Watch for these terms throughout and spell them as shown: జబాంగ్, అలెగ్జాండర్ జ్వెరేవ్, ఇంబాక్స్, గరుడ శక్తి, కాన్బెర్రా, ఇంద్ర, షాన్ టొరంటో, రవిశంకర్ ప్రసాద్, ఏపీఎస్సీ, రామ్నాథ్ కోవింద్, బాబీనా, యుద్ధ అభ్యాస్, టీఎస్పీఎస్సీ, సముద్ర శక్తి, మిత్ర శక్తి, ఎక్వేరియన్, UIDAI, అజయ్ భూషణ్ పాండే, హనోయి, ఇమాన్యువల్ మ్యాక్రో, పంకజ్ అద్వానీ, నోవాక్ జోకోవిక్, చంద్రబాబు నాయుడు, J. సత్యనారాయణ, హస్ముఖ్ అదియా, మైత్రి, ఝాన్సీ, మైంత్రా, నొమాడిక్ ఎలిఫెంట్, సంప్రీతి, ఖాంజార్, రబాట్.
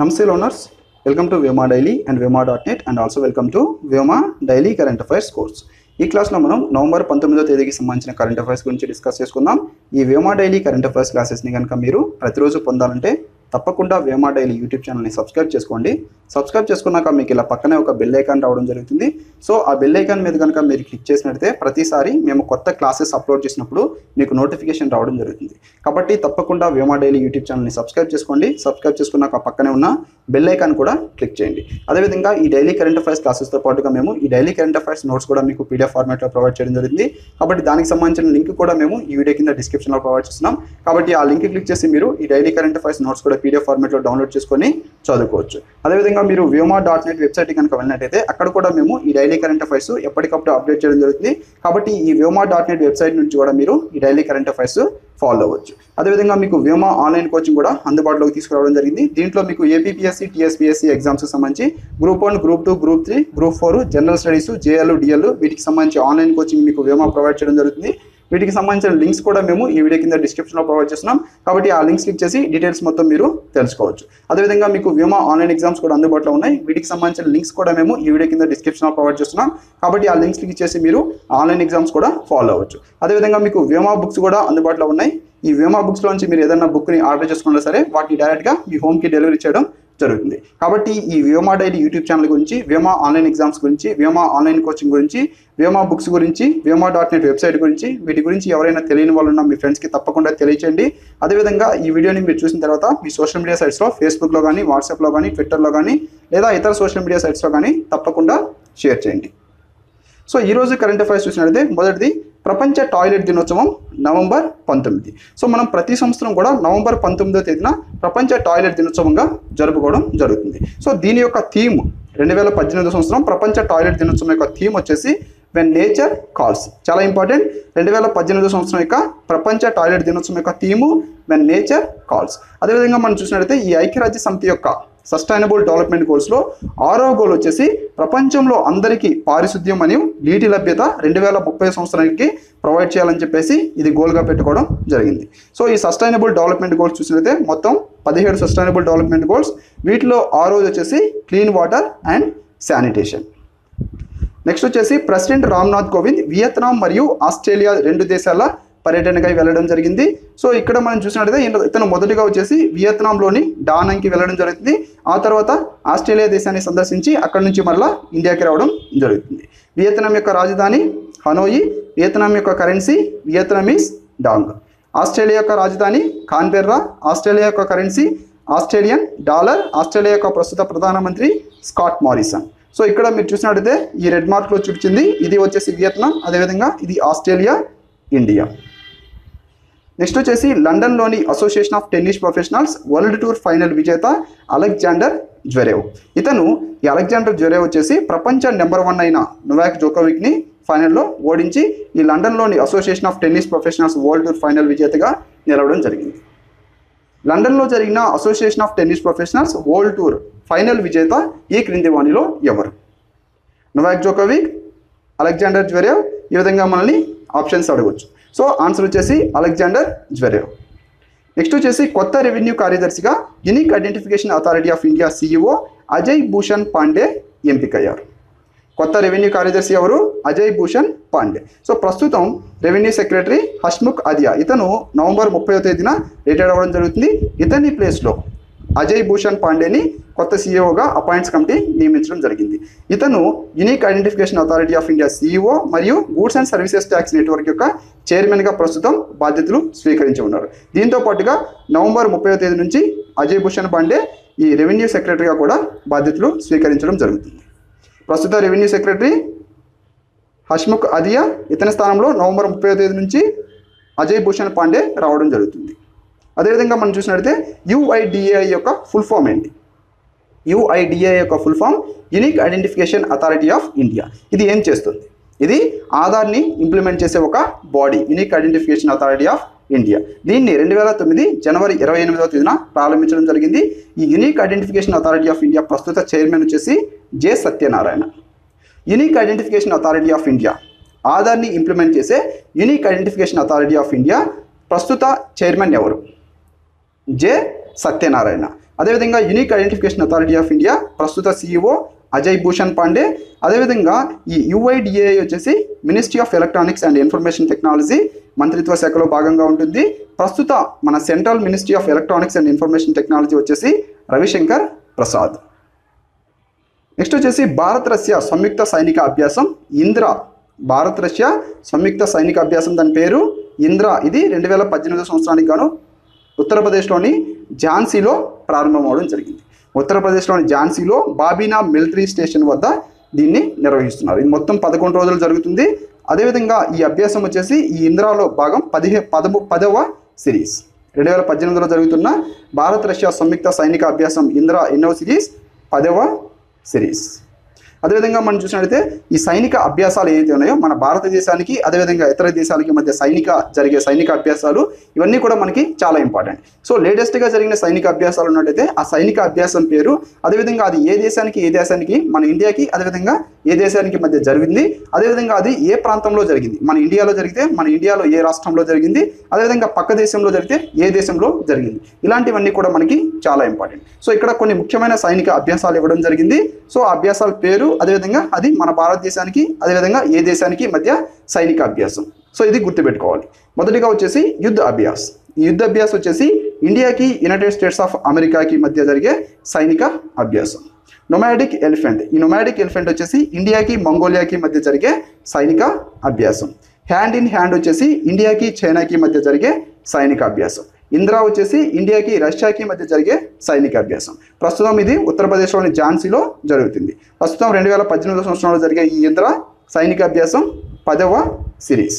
Namaste learners, welcome to Vyoma Daily and Vyoma.net and also welcome to Vyoma Daily Current Affairs course. In class we will discuss the current affairs in November 19th. This Vyoma Daily Current Affairs classes you can get తప్పకుండా Vema daily YouTube ఛానల్ని subscribe చేసుకోండి. Subscribe చేసుకున్నాక మీకు ఇలా పక్కనే ఒక bell icon రావడం జరుగుతుంది. సో ఆ బెల్ ఐకాన్ మీద కనుక మీరు క్లిక్ చేసినట్లయితే ప్రతిసారి మేము కొత్త క్లాసెస్ అప్లోడ్ చేసినప్పుడు మీకు నోటిఫికేషన్ రావడం జరుగుతుంది. కాబట్టి తప్పకుండా వేమా డైలీ యూట్యూబ్ ఛానల్ని సబ్స్క్రైబ్ చేసుకోండి. సబ్స్క్రైబ్ చేసుకున్నాక పక్కనే ఉన్న బెల్ ఐకాన్ కూడా క్లిక్ చేయండి. అదేవిధంగా ఈ డైలీ కరెంట్ అఫైర్స్ క్లాసెస్తో పాటుగా మేము ఈ డైలీ కరెంట్ అఫైర్స్ నోట్స్ కూడా మీకు పీడిఎఫ్ ఫార్మాట్లో ప్రొవైడ్ చేయడం జరిగింది. కాబట్టి దానికి సంబంధించిన లింక్ కూడా మేము ఈ వీడియో కింద డిస్క్రిప్షన్లో ప్రొవైడ్ చేస్తున్నాం. కాబట్టి ఆ లింక్ క్లిక్ చేసి మీరు ఈ డైలీ కరెంట్ అఫైర్స్ నోట్స్ కూడా పీడిఎఫ్ ఫార్మాట్లో డౌన్లోడ్ చేసుకొని చదువుకోవచ్చు. అదేవిధంగా మీరు vyoma.net వెబ్సైట్ కనుక వెళ్ళినట్టయితే అక్కడ కూడా మేము ఈ డైలీ కరెంట్ అఫైర్స్ ఎప్పటికప్పుడు అప్డేట్ చేయడం జరుగుతుంది. కాబట్టి ఈ vyoma.net వెబ్సైట్ నుంచి కూడా మీరు ఈ డైలీ కరెంట్ అఫైర్స్ ఫాలో అవ్వచ్చు. అదేవిధంగా మీకు వ్యోమా ఆన్లైన్ కోచింగ్ కూడా అందుబాటులోకి తీసుకురావడం జరిగింది. దీంట్లో మీకు ఏపీఎస్సీ టీఎస్పీఎస్సీ ఎగ్జామ్స్కి సంబంధించి Group 1, Group 2, Group 3, Group 4, general studies, JL, DL వీటికి సంబంధించి ఆన్లైన్ కోచింగ్ మీకు వ్యోమా ప్రొవైడ్ చేయడం జరుగుతుంది. వీటికి సంబంధించిన లింక్స్ కూడా మేము ఈ వీడియో కింద డిస్క్రిప్షన్లో ప్రొవైడ్ చేస్తున్నాం. కాబట్టి ఆ లింక్స్ క్లిక్ చేసి డీటెయిల్స్ మొత్తం మీరు తెలుసుకోవచ్చు. అదేవిధంగా మీకు వ్యోమా ఆన్లైన్ ఎగ్జామ్స్ కూడా అందుబాటులో ఉన్నాయి. వీటికి సంబంధించిన లింక్స్ కూడా మేము ఈ వీడియో కింద డిస్క్రిప్షన్లో ప్రొవైడ్ చేస్తున్నాం. కాబట్టి ఆ లింక్స్ క్లిక్ చేసి మీరు ఆన్లైన్ ఎగ్జామ్స్ కూడా ఫాలో అవ్వచ్చు. అదేవిధంగా మీకు వ్యోమా బుక్స్ కూడా అందుబాటులో ఉన్నాయి. ఈ వ్యోమా బుక్స్లోంచి మీరు ఏదైనా బుక్ని ఆర్డర్ చేసుకున్నా సరే వాటిని డైరెక్ట్గా మీ హోమ్కి డెలివరీ చేయడం జరుగుతుంది. కాబట్టి ఈ వ్యోమా డైలీ యూట్యూబ్ ఛానల్ గురించి, వ్యోమా ఆన్లైన్ ఎగ్జామ్స్ గురించి, వ్యోమా ఆన్లైన్ కోచింగ్ గురించి, వ్యోమా బుక్స్ గురించి, vyoma.net వెబ్సైట్ గురించి, వీటి గురించి ఎవరైనా తెలియని వాళ్ళు ఉన్నా మీ ఫ్రెండ్స్కి తప్పకుండా తెలియచేయండి. అదేవిధంగా ఈ వీడియోని మీరు చూసిన తర్వాత మీ సోషల్ మీడియా సైట్స్లో ఫేస్బుక్లో కానీ, వాట్సాప్లో కానీ, ట్విట్టర్లో కానీ లేదా ఇతర సోషల్ మీడియా సైట్స్లో కానీ తప్పకుండా షేర్ చేయండి. సో ఈరోజు కరెంట్ అఫైర్స్ చూసినట్లయితే మొదటిది ప్రపంచ టాయిలెట్ దినోత్సవం November 19. సో మనం ప్రతి సంవత్సరం కూడా November 19న ప్రపంచ టాయిలెట్ దినోత్సవంగా జరుపుకోవడం జరుగుతుంది. సో దీని యొక్క థీమ్ 2018 సంవత్సరం ప్రపంచ టాయిలెట్ దినోత్సవం యొక్క థీమ్ వచ్చేసి వెన్ నేచర్ కాల్స్. చాలా ఇంపార్టెంట్. 2018 సంవత్సరం యొక్క ప్రపంచ టాయిలెట్ దినోత్సవం యొక్క థీము వెన్ నేచర్ కాల్స్. అదేవిధంగా మనం చూసినట్లయితే ఈ ఐక్యరాజ్య సమితి యొక్క సస్టైనబుల్ డెవలప్మెంట్ గోల్స్లో 6వ గోల్ వచ్చేసి ప్రపంచంలో అందరికీ పారిశుద్ధ్యం మరియు నీటి లభ్యత 2030 సంవత్సరానికి ప్రొవైడ్ చేయాలని చెప్పేసి ఇది గోల్గా పెట్టుకోవడం జరిగింది. సో ఈ సస్టైనబుల్ డెవలప్మెంట్ గోల్స్ చూసినట్లయితే మొత్తం 17 సస్టైనబుల్ డెవలప్మెంట్ గోల్స్. వీటిలో 6వ వచ్చేసి clean water and sanitation. Next వచ్చేసి ప్రెసిడెంట్ రామ్నాథ్ కోవింద్ వియత్నాం మరియు ఆస్ట్రేలియా 2 దేశాల పర్యటనకై వెళ్ళడం జరిగింది. సో ఇక్కడ మనం చూసినట్లయితే ఇతను మొదటిగా వచ్చేసి వియత్నాంలోని డానంగ్కి వెళ్ళడం జరుగుతుంది. ఆ తర్వాత ఆస్ట్రేలియా దేశాన్ని సందర్శించి అక్కడ నుంచి మళ్ళీ ఇండియాకి రావడం జరుగుతుంది. వియత్నాం యొక్క రాజధాని హనోయి, వియత్నాం యొక్క కరెన్సీ వియత్నామీస్ డాంగ్, ఆస్ట్రేలియా యొక్క రాజధాని కాన్బెర్రా, ఆస్ట్రేలియా యొక్క కరెన్సీ ఆస్ట్రేలియన్ డాలర్, ఆస్ట్రేలియా యొక్క ప్రస్తుత ప్రధానమంత్రి స్కాట్ మారిసన్. సో ఇక్కడ మీరు చూసినట్లయితే ఈ రెడ్ మార్క్లో చూపించింది ఇది వచ్చేసి వియత్నాం, అదేవిధంగా ఇది ఆస్ట్రేలియా, ఇండియా. నెక్స్ట్ వచ్చేసి లండన్లోని association of tennis professionals world tour final విజేత అలెగ్జాండర్ జ్వెరేవ్. ఇతను ఈ అలెగ్జాండర్ జ్వెరేవ్ వచ్చేసి ప్రపంచ నెంబర్ 1 అయిన నోవాక్ జోకోవిక్ని ఫైనల్లో ఓడించి ఈ లండన్లోని association of tennis professionals world tour final విజేతగా నిలవడం జరిగింది. లండన్లో జరిగిన association of tennis professionals world tour final విజేత ఈ క్రింది వాణిలో ఎవరు? నోవాక్ జోకోవిక్, అలెగ్జాండర్ జ్వెరేవ్. ఈ విధంగా మనల్ని ఆప్షన్స్ అడగవచ్చు. సో ఆన్సర్ వచ్చేసి అలెగ్జాండర్ జ్వెరేవ్. నెక్స్ట్ వచ్చేసి కొత్త రెవెన్యూ కార్యదర్శిగా unique identification authority of India CEO అజయ్ భూషణ్ పాండే ఎంపికయ్యారు. కొత్త రెవెన్యూ కార్యదర్శి ఎవరు? అజయ్ భూషణ్ పాండే. సో ప్రస్తుతం రెవెన్యూ సెక్రటరీ హస్ముఖ్ అదియా, ఇతను November 30న రిటైర్డ్ అవ్వడం జరుగుతుంది. ఇతని ప్లేస్లో అజయ్ భూషణ్ పాండేని కొత్త CEOగా అపాయింట్స్ కమిటీ నియమించడం జరిగింది. ఇతను unique identification authority of India CEO మరియు goods and services tax network యొక్క చైర్మన్గా ప్రస్తుతం బాధ్యతలు స్వీకరించి ఉన్నారు. దీంతో పాటుగా November 30 నుంచి అజయ్ భూషణ్ పాండే ఈ రెవెన్యూ సెక్రటరీగా కూడా బాధ్యతలు స్వీకరించడం జరుగుతుంది. ప్రస్తుత రెవెన్యూ సెక్రటరీ హస్ముఖ్ అదియా, ఇతని స్థానంలో November 30 నుంచి అజయ్ భూషణ్ పాండే రావడం జరుగుతుంది. అదేవిధంగా మనం చూసినట్లయితే UIDAI యొక్క ఫుల్ ఫామ్ ఏంటి? UIDAI యొక్క full form unique identification authority of India. ఇది ఏం చేస్తుంది? ఇది ఆధార్ని ఇంప్లిమెంట్ చేసే ఒక body, unique identification authority of India. దీన్ని January 28న ప్రారంభించడం జరిగింది. ఈ unique identification authority of India ప్రస్తుత చైర్మన్ వచ్చేసి J. సత్యనారాయణ. Unique identification authority of India ఆధార్ని ఇంప్లిమెంట్ చేసే unique identification authority of India ప్రస్తుత చైర్మన్ ఎవరు? J. సత్యనారాయణ. అదేవిధంగా unique identification authority of India ప్రస్తుత CEO అజయ్ భూషణ్ పాండే, అదేవిధంగా ఈ UIDAI వచ్చేసి ministry of electronics and information technology మంత్రిత్వ శాఖలో భాగంగా ఉంటుంది. ప్రస్తుత మన central ministry of electronics and information technology వచ్చేసి రవిశంకర్ ప్రసాద్. నెక్స్ట్ వచ్చేసి భారత్ రష్యా సంయుక్త సైనిక అభ్యాసం ఇంద్ర. భారత్ రష్యా సంయుక్త సైనిక అభ్యాసం దాని పేరు ఇంద్ర. ఇది 2018 సంవత్సరానికి గాను ఉత్తరప్రదేశ్లోని ఝాన్సీలో ప్రారంభం అవడం జరిగింది. ఉత్తరప్రదేశ్లోని ఝాన్సీలో బాబీనా మిలిటరీ స్టేషన్ వద్ద దీన్ని నిర్వహిస్తున్నారు. ఇది మొత్తం 11 రోజులు జరుగుతుంది. అదేవిధంగా ఈ అభ్యాసం వచ్చేసి ఈ ఇంద్రాలో భాగం 10వ సిరీస్. 2018లో జరుగుతున్న భారత్ రష్యా సంయుక్త సైనిక అభ్యాసం ఇంద్ర ఎన్నో సిరీస్? 10వ సిరీస్. అదేవిధంగా మనం చూసినట్లయితే ఈ సైనిక అభ్యాసాలు ఏదైతే ఉన్నాయో మన భారతదేశానికి అదేవిధంగా ఇతర దేశాలకి మధ్య జరిగే సైనిక అభ్యాసాలు ఇవన్నీ కూడా మనకి చాలా ఇంపార్టెంట్. సో లేటెస్ట్గా జరిగిన సైనిక అభ్యాసాలు ఉన్నట్టయితే ఆ సైనిక అభ్యాసం పేరు, అదేవిధంగా అది ఏ దేశానికి మన ఇండియాకి అదేవిధంగా ఏ దేశానికి మధ్య జరిగింది, అదేవిధంగా అది ఏ ప్రాంతంలో జరిగింది, మన ఇండియాలో జరిగితే మన ఇండియాలో ఏ రాష్ట్రంలో జరిగింది, అదేవిధంగా పక్క దేశంలో జరిగితే ఏ దేశంలో జరిగింది, ఇలాంటివన్నీ కూడా మనకి చాలా ఇంపార్టెంట్. సో ఇక్కడ కొన్ని ముఖ్యమైన సైనిక అభ్యాసాలు ఇవ్వడం జరిగింది. సో ఆ అభ్యాసాల పేరు, అదేవిధంగా అది మన భారతదేశానికి అదేవిధంగా ఏ దేశానికి మధ్య సైనిక అభ్యాసం. సో ఇది గుర్తుపెట్టుకోవాలి. మొదటిగా వచ్చేసి యుద్ధ అభ్యాస్. ఈ యుద్ధ అభ్యాసం వచ్చేసి ఇండియాకి యునైటెడ్ స్టేట్స్ ఆఫ్ అమెరికాకి మధ్య జరిగే సైనిక అభ్యాసం. నొమాడిక్ ఎలిఫెంట్. ఈ నొమాడిక్ ఎలిఫెంట్ వచ్చేసి ఇండియాకి మంగోలియాకి మధ్య జరిగే సైనిక అభ్యాసం. హ్యాండ్ ఇన్ హ్యాండ్ వచ్చేసి ఇండియాకి చైనాకి మధ్య జరిగే సైనిక అభ్యాసం. ఇంద్రా వచ్చేసి ఇండియాకి రష్యాకి మధ్య జరిగే సైనిక అభ్యాసం. ప్రస్తుతం ఇది ఉత్తరప్రదేశ్లోని ఝాన్సీలో జరుగుతుంది. ప్రస్తుతం 2018 సంవత్సరంలో జరిగే ఈ ఇంద్రా సైనిక అభ్యాసం 10వ సిరీస్.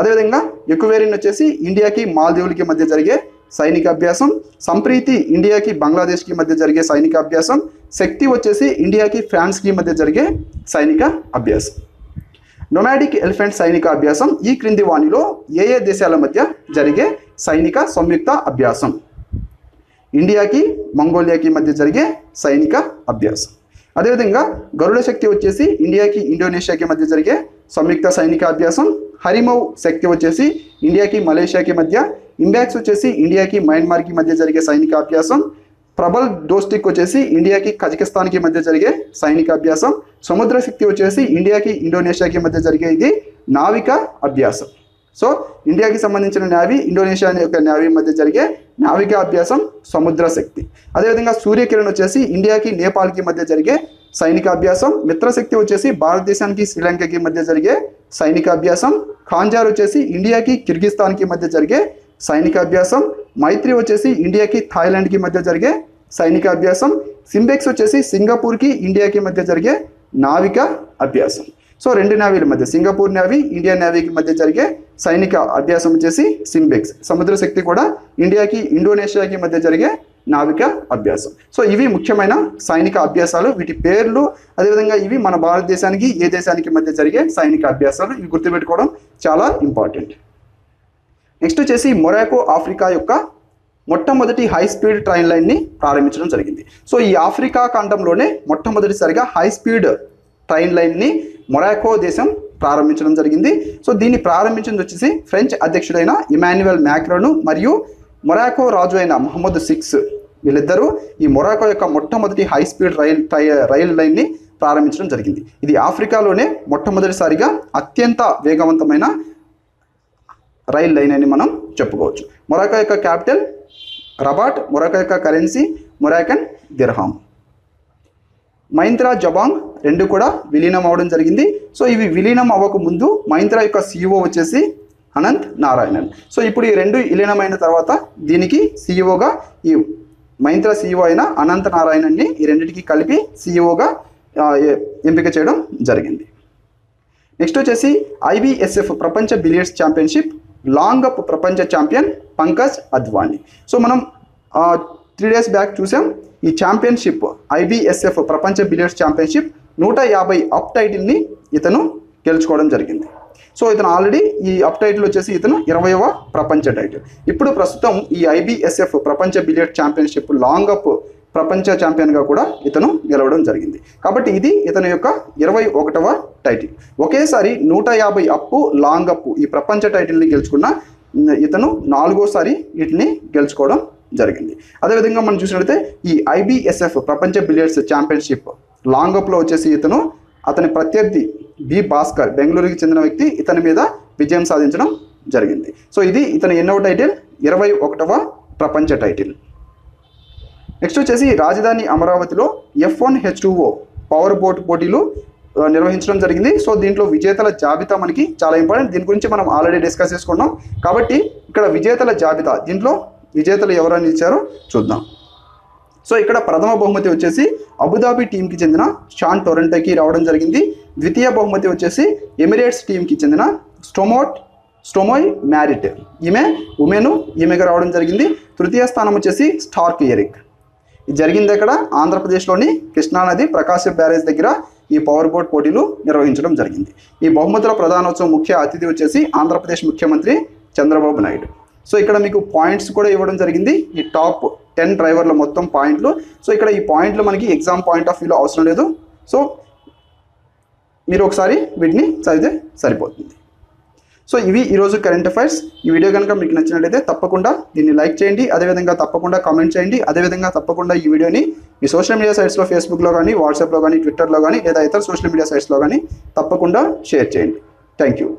అదేవిధంగా ఎక్వేరియన్ వచ్చేసి ఇండియాకి మాల్దీవులకి మధ్య జరిగే సైనిక అభ్యాసం. సంప్రీతి ఇండియాకి బంగ్లాదేశ్కి మధ్య జరిగే సైనిక అభ్యాసం. శక్తి వచ్చేసి ఇండియాకి ఫ్రాన్స్కి మధ్య జరిగే సైనిక అభ్యాసం. నొమాడిక్ ఎలిఫెంట్ సైనిక అభ్యాసం ఈ క్రింది వాణిలో ఏ దేశాల మధ్య జరిగే సైనిక సంయుక్త అభ్యాసం? ఇండియాకి మంగోలియాకి మధ్య జరిగే సైనిక అభ్యాసం. అదేవిధంగా గరుడ శక్తి వచ్చేసి ఇండియాకి ఇండోనేషియాకి మధ్య జరిగే సంయుక్త సైనిక అభ్యాసం. హరిమౌ శక్తి వచ్చేసి ఇండియాకి మలేషియాకి మధ్య. ఇంబాక్స్ వచ్చేసి ఇండియాకి మయన్మార్కి మధ్య జరిగే సైనిక అభ్యాసం. ప్రబల్ దోస్టిక్ వచ్చేసి ఇండియాకి కజకిస్తాన్కి మధ్య జరిగే సైనిక అభ్యాసం. సముద్ర శక్తి వచ్చేసి ఇండియాకి ఇండోనేషియాకి మధ్య జరిగే ఇది నావిక అభ్యాసం. సో ఇండియాకి సంబంధించిన నావీ ఇండోనేషియా యొక్క నావీ మధ్య జరిగే నావిక అభ్యాసం సముద్ర శక్తి. అదేవిధంగా సూర్యకిరణ్ వచ్చేసి ఇండియాకి నేపాల్కి మధ్య జరిగే సైనిక అభ్యాసం. మిత్ర శక్తి వచ్చేసి భారతదేశానికి శ్రీలంకకి మధ్య జరిగే సైనిక అభ్యాసం. ఖాంజార్ వచ్చేసి ఇండియాకి కిర్గిస్తాన్కి మధ్య జరిగే సైనిక అభ్యాసం. మైత్రి వచ్చేసి ఇండియాకి థాయిలాండ్కి మధ్య జరిగే సైనిక అభ్యాసం. సింబెక్స్ వచ్చేసి సింగపూర్కి ఇండియాకి మధ్య జరిగే నావిక అభ్యాసం. సో రెండు నావీల మధ్య సింగపూర్ నావీ ఇండియా నావీకి మధ్య జరిగే సైనిక అభ్యాసం వచ్చేసి సింబెక్స్. సముద్ర శక్తి కూడా ఇండియాకి ఇండోనేషియాకి మధ్య జరిగే నావిక అభ్యాసం. సో ఇవి ముఖ్యమైన సైనిక అభ్యాసాలు, వీటి పేర్లు, అదేవిధంగా ఇవి మన భారతదేశానికి ఏ దేశానికి మధ్య జరిగే సైనిక అభ్యాసాలు. ఇవి గుర్తుపెట్టుకోవడం చాలా ఇంపార్టెంట్. నెక్స్ట్ వచ్చేసి మొరాకో ఆఫ్రికా యొక్క మొట్టమొదటి హై స్పీడ్ ట్రైన్ లైన్ని ప్రారంభించడం జరిగింది. సో ఈ ఆఫ్రికా ఖండంలోనే మొట్టమొదటిసారిగా హై స్పీడ్ ట్రైన్ లైన్ని మొరాకో దేశం ప్రారంభించడం జరిగింది. సో దీన్ని ప్రారంభించింది వచ్చేసి ఫ్రెంచ్ అధ్యక్షుడైన ఇమాన్యువల్ మ్యాక్రోను మరియు మొరాకో రాజు అయిన మహమ్మద్ సిక్స్. వీళ్ళిద్దరూ ఈ మొరాకో యొక్క మొట్టమొదటి హై స్పీడ్ రైల్ లైన్ని ప్రారంభించడం జరిగింది. ఇది ఆఫ్రికాలోనే మొట్టమొదటిసారిగా అత్యంత వేగవంతమైన రైల్ లైన్ అని మనం చెప్పుకోవచ్చు. మొరాకో యొక్క క్యాపిటల్ రబాట్. మొరాకో యొక్క currency Moroccan dirham. మైంత్రా జబాంగ్ రెండు కూడా విలీనం అవ్వడం జరిగింది. సో ఇవి విలీనం అవ్వకముందు మైంత్రా యొక్క CEO వచ్చేసి అనంత్ నారాయణన్. సో ఇప్పుడు ఈ రెండు విలీనమైన తర్వాత దీనికి CEOగా ఈ మైంత్రా CEO అయిన అనంత్ నారాయణన్ని ఈ రెండింటికి కలిపి CEOగా ఎంపిక చేయడం జరిగింది. నెక్స్ట్ వచ్చేసి IBSF ప్రపంచ బిలియర్డ్స్ ఛాంపియన్షిప్ లాంగ్ అప్ ప్రపంచ ఛాంపియన్ పంకజ్ అద్వానీ. సో మనం 3 days బ్యాక్ చూసాం. ఈ ఛాంపియన్షిప్ IBSF ప్రపంచ బిలియర్డ్స్ ఛాంపియన్షిప్ 150 అప్ టైటిల్ని ఇతను గెలుచుకోవడం జరిగింది. సో ఇతను ఆల్రెడీ ఈ అప్ టైటిల్ వచ్చేసి ఇతను 20వ ప్రపంచ టైటిల్. ఇప్పుడు ప్రస్తుతం ఈ IBSF ప్రపంచ బిలియర్డ్స్ ఛాంపియన్షిప్ లాంగ్ అప్ ప్రపంచ ఛాంపియన్గా కూడా ఇతను గెలవడం జరిగింది. కాబట్టి ఇది ఇతని యొక్క 21వ టైటిల్. ఒకేసారి 150 అప్పు లాంగ్ అప్పు ఈ ప్రపంచ టైటిల్ని గెలుచుకున్న ఇతను 4వ సారి వీటిని గెలుచుకోవడం జరిగింది. అదేవిధంగా మనం చూసినట్లయితే ఈ IBSF ప్రపంచ బిలియర్డ్స్ ఛాంపియన్షిప్ లాంగప్లో వచ్చేసి అతని ప్రత్యర్థి బి భాస్కర్ బెంగళూరుకి చెందిన వ్యక్తి ఇతని మీద విజయం సాధించడం జరిగింది. సో ఇది ఇతని ఎన్నో టైటిల్ 21వ ప్రపంచ టైటిల్. నెక్స్ట్ వచ్చేసి రాజధాని అమరావతిలో F1-H2O పవర్ బోట్ పోటీలు నిర్వహించడం జరిగింది. సో దీంట్లో విజేతల జాబితా మనకి చాలా ఇంపార్టెంట్, దీని గురించి మనం ఆల్రెడీ డిస్కస్ చేసుకున్నాం. కాబట్టి ఇక్కడ విజేతల జాబితా, దీంట్లో విజేతలు ఎవరని ఇచ్చారో చూద్దాం. సో ఇక్కడ ప్రథమ బహుమతి వచ్చేసి అబుదాబి టీంకి చెందిన షాన్ టొరంటోకి రావడం జరిగింది. ద్వితీయ బహుమతి వచ్చేసి ఎమిరేట్స్ టీంకి చెందిన స్టోమోయ్ మ్యారిట్, ఈమె ఉమెను, ఈమెకు రావడం జరిగింది. తృతీయ స్థానం వచ్చేసి స్టార్క్ ఎరిక్. ఇది జరిగింది ఇక్కడ ఆంధ్రప్రదేశ్లోని కృష్ణానది ప్రకాశం బ్యారేజ్ దగ్గర ఈ పవర్ బోట్ పోటీలు నిర్వహించడం జరిగింది. ఈ బహుమతుల ప్రధానోత్సవం ముఖ్య అతిథి వచ్చేసి ఆంధ్రప్రదేశ్ ముఖ్యమంత్రి చంద్రబాబు నాయుడు. సో ఇక్కడ మీకు పాయింట్స్ కూడా ఇవ్వడం జరిగింది, ఈ టాప్ 10 డ్రైవర్ల మొత్తం పాయింట్లు. సో ఇక్కడ ఈ పాయింట్లు మనకి ఎగ్జామ్ పాయింట్ ఆఫ్ వ్యూలో అవసరం లేదు, సో మీరు ఒకసారి వీటిని చదివితే సరిపోతుంది. సో ఇవి ఈరోజు కరెంట్ అఫైర్స్. ఈ వీడియో కనుక మీకు నచ్చినట్లయితే తప్పకుండా దీన్ని లైక్ చేయండి, అదేవిధంగా తప్పకుండా కామెంట్ చేయండి, అదేవిధంగా తప్పకుండా ఈ వీడియోని మీ సోషల్ మీడియా సైట్స్లో ఫేస్బుక్లో కానీ, వాట్సాప్లో కానీ, ట్విట్టర్లో కానీ, లేదా ఇతర సోషల్ మీడియా సైట్స్లో కానీ తప్పకుండా షేర్ చేయండి. Thank you.